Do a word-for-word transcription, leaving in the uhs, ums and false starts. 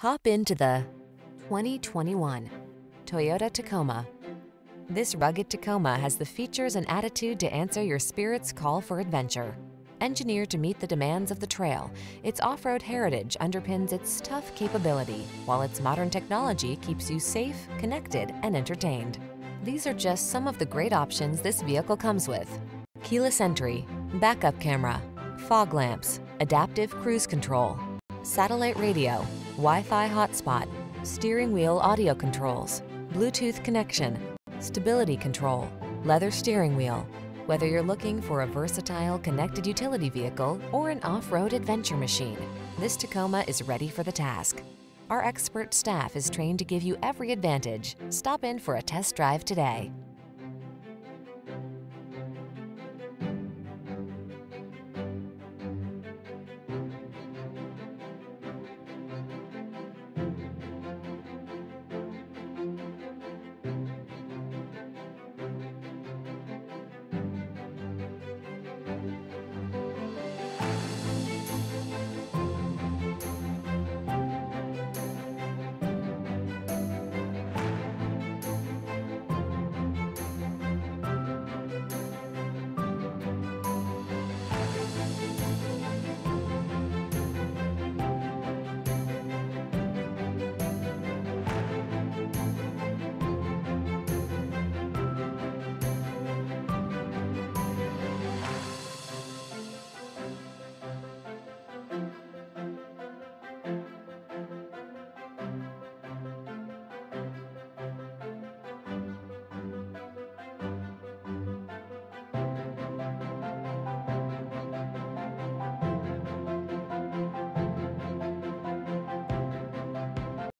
Hop into the twenty twenty-one Toyota Tacoma. This rugged Tacoma has the features and attitude to answer your spirit's call for adventure. Engineered to meet the demands of the trail, its off-road heritage underpins its tough capability, while its modern technology keeps you safe, connected, and entertained. These are just some of the great options this vehicle comes with: keyless entry, backup camera, fog lamps, adaptive cruise control, satellite radio, Wi-Fi hotspot, steering wheel audio controls, Bluetooth connection, stability control, leather steering wheel. Whether you're looking for a versatile connected utility vehicle or an off-road adventure machine, this Tacoma is ready for the task. Our expert staff is trained to give you every advantage. Stop in for a test drive today.